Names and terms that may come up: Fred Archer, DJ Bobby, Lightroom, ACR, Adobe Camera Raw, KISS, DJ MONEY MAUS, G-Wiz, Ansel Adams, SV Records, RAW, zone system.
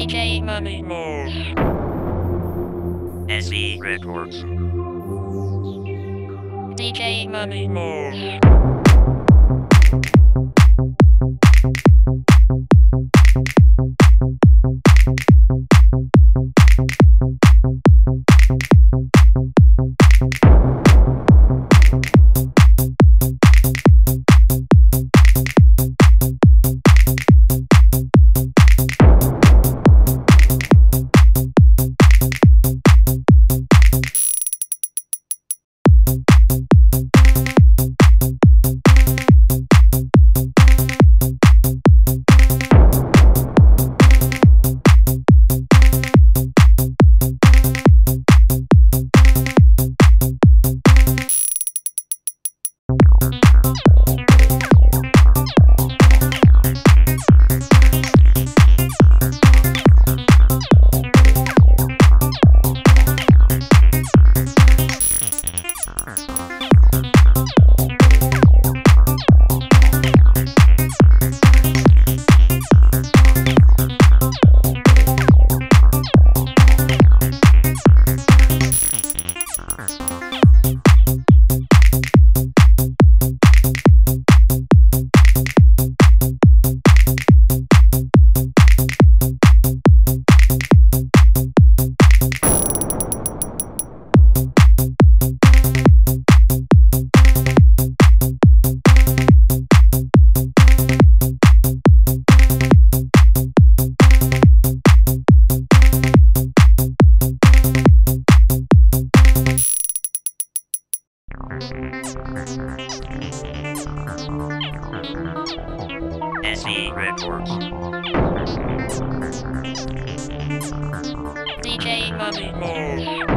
DJ Money Maus. SV Records. DJ Money Maus. SV Records. DJ Bobby.